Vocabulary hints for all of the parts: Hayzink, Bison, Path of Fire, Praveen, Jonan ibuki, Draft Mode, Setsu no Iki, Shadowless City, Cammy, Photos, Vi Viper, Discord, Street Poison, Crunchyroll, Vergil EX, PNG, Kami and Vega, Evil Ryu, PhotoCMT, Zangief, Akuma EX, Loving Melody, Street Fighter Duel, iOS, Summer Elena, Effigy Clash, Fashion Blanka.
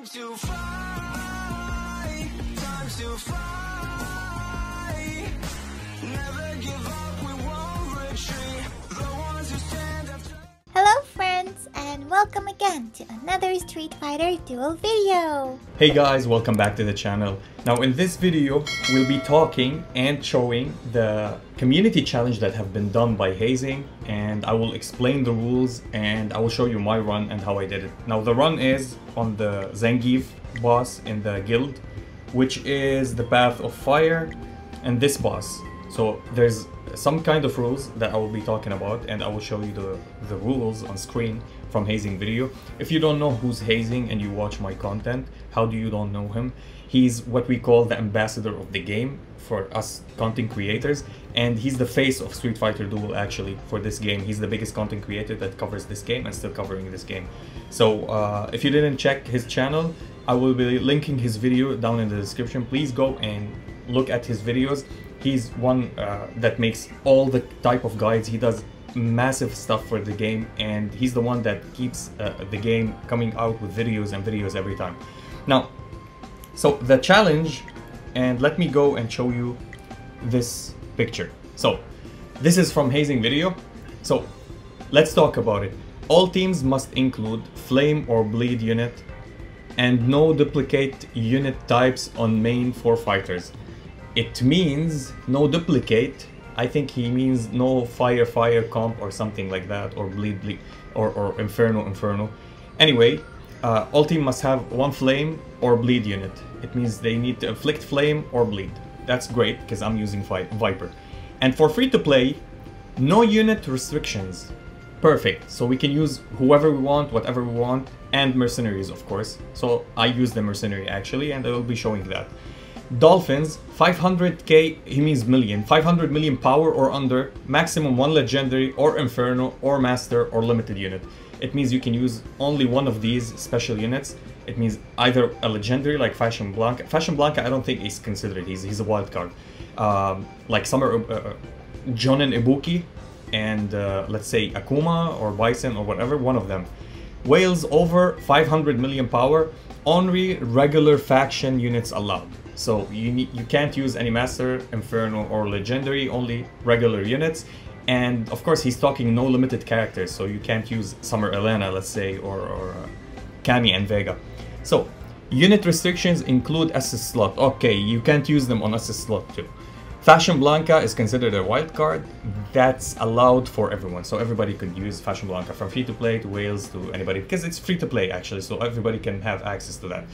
Time to fly. Never give up, we won't retreat. The ones who stand up. Hello friends, and welcome again to another Street Fighter Duel video. Hey guys, welcome back to the channel. Now in this video, we'll be talking and showing the community challenge that have been done by Hayzink, and I will explain the rules and I will show you my run and how I did it. Now the run is on the Zangief boss in the guild, which is the Path of Fire, and this boss. So there's some kind of rules that I will be talking about, and I will show you the rules on screen from Hayzink video. If you don't know who's Hayzink and you watch my content, how do you don't know him? He's what we call the ambassador of the game for us content creators, and he's the face of Street Fighter Duel actually for this game. He's the biggest content creator that covers this game and still covering this game. So if you didn't check his channel, I will be linking his video down in the description. Please go and look at his videos. He's one that makes all the type of guides. He does massive stuff for the game, and he's the one that keeps the game coming out with videos and videos every time. Now, so the challenge, and let me go and show you this picture. So this is from Hayzink video. So let's talk about it. All teams must include flame or bleed unit and no duplicate unit types on main four fighters. It means no duplicate. I think he means no fire comp or something like that, or bleed or inferno. Anyway, all team must have one flame or bleed unit. It means they need to inflict flame or bleed. That's great because I'm using Viper. And for free to play, no unit restrictions. Perfect. So we can use whoever we want, whatever we want, and mercenaries of course. So I use the mercenary actually, and I will be showing that. Dolphins, 500k, he means million, 500 million power or under, maximum one legendary or inferno or master or limited unit. It means you can use only one of these special units. It means either a legendary like Fashion Blanka. Fashion Blanka I don't think is considered, he's a wild card. Like Summer, Jonan Ibuki, and let's say Akuma or Bison or whatever, one of them. Whales over 500 million power, only regular faction units allowed. So you can't use any master, inferno or legendary, only regular units. And of course he's talking no limited characters, so you can't use Summer Elena, let's say, or Kami and Vega. So unit restrictions include assist slot. Okay, you can't use them on assist slot too. Fashion Blanka is considered a wild card. That's allowed for everyone, so everybody could use Fashion Blanka, from free to play to whales to anybody, because it's free to play actually, so everybody can have access to that.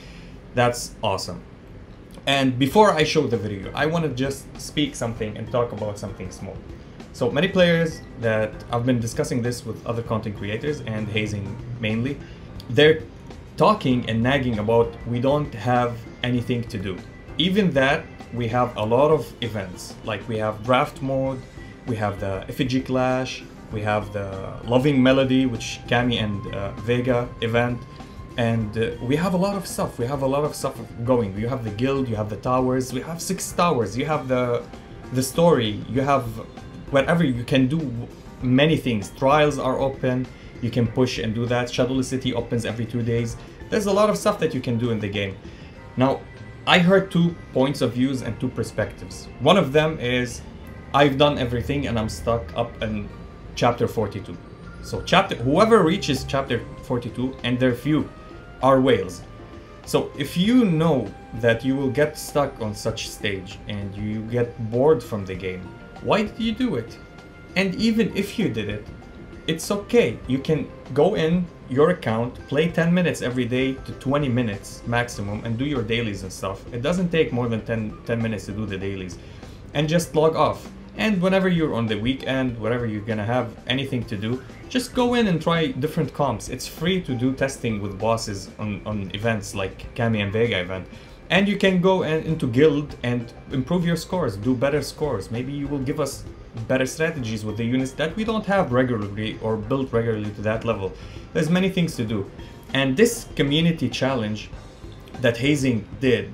That's awesome. And before I show the video, I want to just speak something and talk about something small. So many players that I've been discussing this with other content creators and Hayzink mainly, they're talking and nagging about we don't have anything to do. Even that, we have a lot of events, like we have Draft Mode, we have the Effigy Clash, we have the Loving Melody, which Cammy and Vega event. And we have a lot of stuff. We have a lot of stuff going. You have the guild, you have the towers, we have 6 towers, you have the story, you have whatever. You can do many things. Trials are open, you can push and do that. Shadowless City opens every 2 days. There's a lot of stuff that you can do in the game. Now, I heard 2 points of views and 2 perspectives. One of them is, I've done everything and I'm stuck up in chapter 42. So whoever reaches chapter 42, and their few, are whales. So if you know that you will get stuck on such stage and you get bored from the game, why did you do it? And even if you did it, it's okay. You can go in your account, play 10 minutes every day to 20 minutes maximum, and do your dailies and stuff. It doesn't take more than 10 minutes to do the dailies, and just log off. And whenever you're on the weekend, whenever you're gonna have anything to do, just go in and try different comps. It's free to do testing with bosses on events like Kami and Vega event. And you can go into guild and improve your scores, do better scores. Maybe you will give us better strategies with the units that we don't have regularly or built regularly to that level. There's many things to do. And this community challenge that Hayzink did,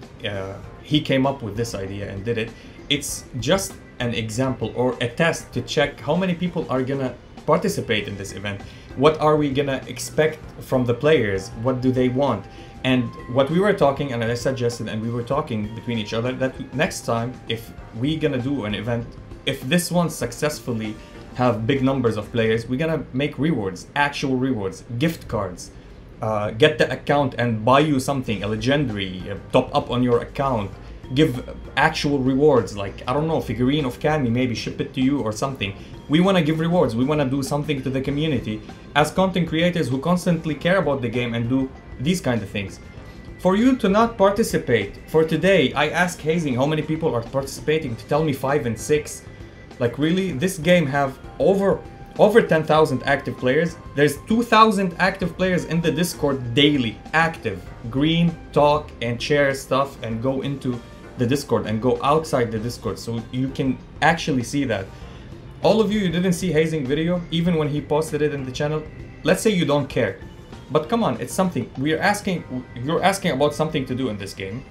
he came up with this idea and did it. It's just an example or a test to check how many people are gonna participate in this event. What are we gonna expect from the players? What do they want? And what we were talking, and I suggested, and we were talking between each other, that next time, if we're gonna do an event, if this one successfully have big numbers of players, we're gonna make rewards, actual rewards, gift cards, get the account and buy you something, a legendary, top up on your account, give actual rewards, like, I don't know, figurine of Cammy, maybe ship it to you or something. We want to give rewards, we want to do something to the community as content creators who constantly care about the game and do these kind of things. For you to not participate, for today, I asked Hayzink how many people are participating, to tell me 5 and 6. Like, really, this game have over 10,000 active players. There's 2,000 active players in the Discord daily, active. Green, talk, and share stuff, and go into the Discord and go outside the Discord, so you can actually see that. All of you, you didn't see Hayzink video, even when he posted it in the channel. Let's say you don't care, but come on, it's something. We are asking, you're asking about something to do in this game.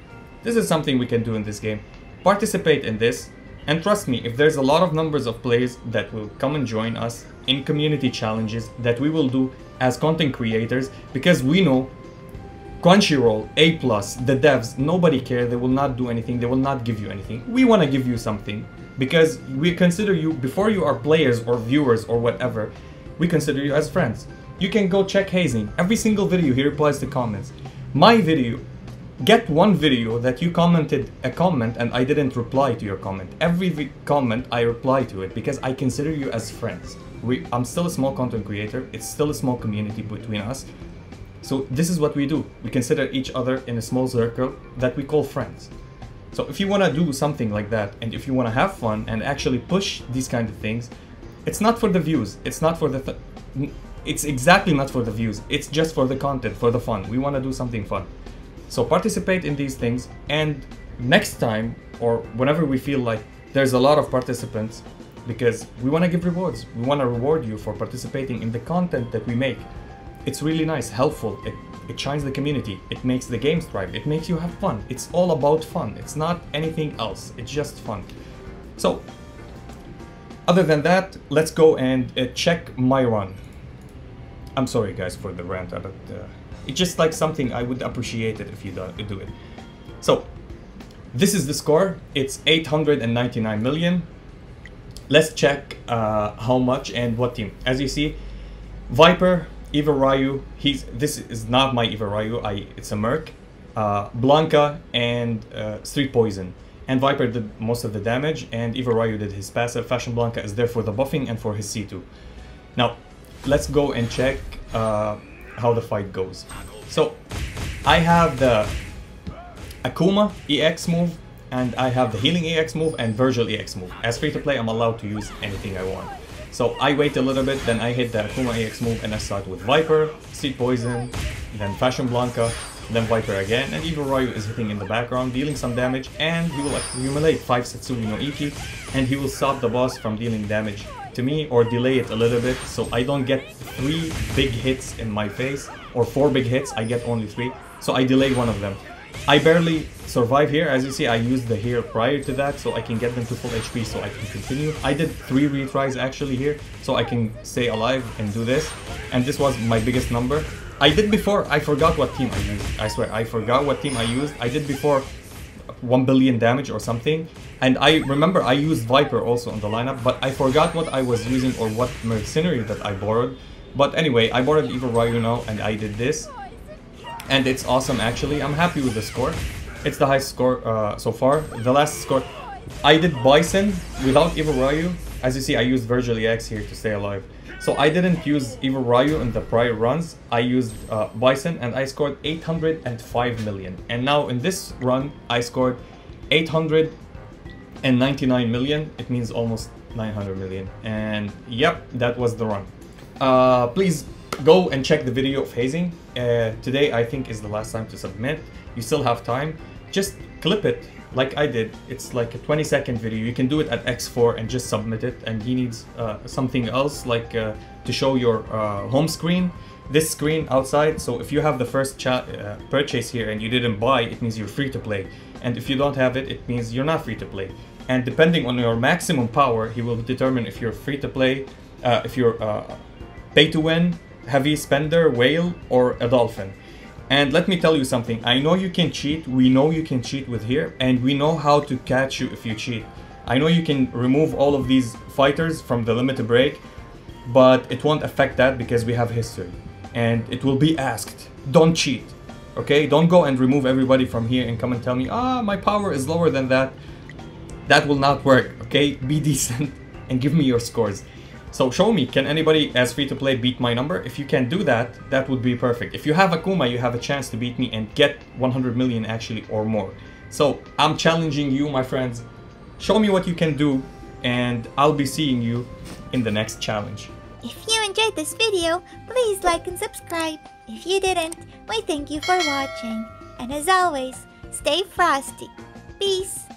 This is something we can do in this game. Participate in this. And trust me, if there's a lot of numbers of players that will come and join us in community challenges that we will do as content creators, because we know Crunchyroll, A+, the devs, nobody care, they will not do anything, they will not give you anything. We want to give you something, because we consider you, before you are players or viewers or whatever, we consider you as friends. You can go check Hayzink. Every single video he replies to comments. My video, get one video that you commented a comment and I didn't reply to your comment. Every comment I reply to it, because I consider you as friends. I'm still a small content creator, it's still a small community between us. So this is what we do. We consider each other in a small circle that we call friends. So if you want to do something like that, and if you want to have fun and actually push these kind of things, it's not for the views, it's not for the... it's exactly not for the views, it's just for the content, for the fun. We want to do something fun. So participate in these things, and next time or whenever we feel like there's a lot of participants, because we want to give rewards, we want to reward you for participating in the content that we make. It's really nice, helpful, it shines the community, it makes the game thrive, it makes you have fun. It's all about fun, it's not anything else, it's just fun. So other than that, let's go and check my run. I'm sorry guys for the rant, but it's just like something I would appreciate it if you do it. So this is the score. It's 899 million. Let's check how much and what team. As you see, Viper, Evil Ryu. This is not my Evil Ryu. It's a merc. Blanka and Street Poison. And Viper did most of the damage, and Evil Ryu did his passive. Fashion Blanka is there for the buffing and for his C2. Now let's go and check. How the fight goes. So I have the Akuma EX move, and I have the healing EX move and Vergil EX move. As free to play, I'm allowed to use anything I want. So I wait a little bit, then I hit the Akuma EX move, and I start with Viper, Seed Poison, then Fashion Blanka, then Viper again, and Evil Ryu is hitting in the background, dealing some damage, and he will accumulate 5 Setsu no Iki, and he will stop the boss from dealing damage to me, or delay it a little bit, so I don't get 3 big hits in my face, or 4 big hits, I get only 3, so I delay one of them. I barely survive here, as you see I used the heal prior to that, so I can get them to full HP so I can continue. I did 3 retries actually here, so I can stay alive and do this, and this was my biggest number. I did before, I forgot what team I used, I swear, I forgot what team I used. I did before 1 billion damage or something, and I remember I used Viper also on the lineup, but I forgot what I was using or what mercenary that I borrowed. But anyway, I borrowed Evil Ryu now, and I did this, and it's awesome actually. I'm happy with the score, it's the highest score so far. The last score I did Bison without Evil Ryu. As you see, I used Vergil EX here to stay alive, so I didn't use Evil Ryu in the prior runs. I used Bison, and I scored 805 million. And now in this run, I scored 899 million. It means almost 900 million. And yep, that was the run. Please go and check the video of Hayzink. Today, I think, is the last time to submit. You still have time. Just clip it like I did. It's like a 20-second video. You can do it at X4 and just submit it. And he needs something else, like to show your home screen, this screen outside. So if you have the first purchase here and you didn't buy, it means you're free to play. And if you don't have it, it means you're not free to play. And depending on your maximum power, he will determine if you're free to play, if you're pay to win, heavy spender, whale, or a dolphin. And let me tell you something, I know you can cheat, we know you can cheat with here, and we know how to catch you if you cheat. I know you can remove all of these fighters from the limit break, but it won't affect that because we have history. And it will be asked, don't cheat, okay? Don't go and remove everybody from here and come and tell me, ah, my power is lower than that. That will not work, okay? Be decent and give me your scores. So show me, can anybody as free-to-play beat my number? If you can do that, that would be perfect. If you have Akuma, you have a chance to beat me and get 100 million actually or more. So I'm challenging you, my friends. Show me what you can do, and I'll be seeing you in the next challenge. If you enjoyed this video, please like and subscribe. If you didn't, we thank you for watching. And as always, stay frosty. Peace.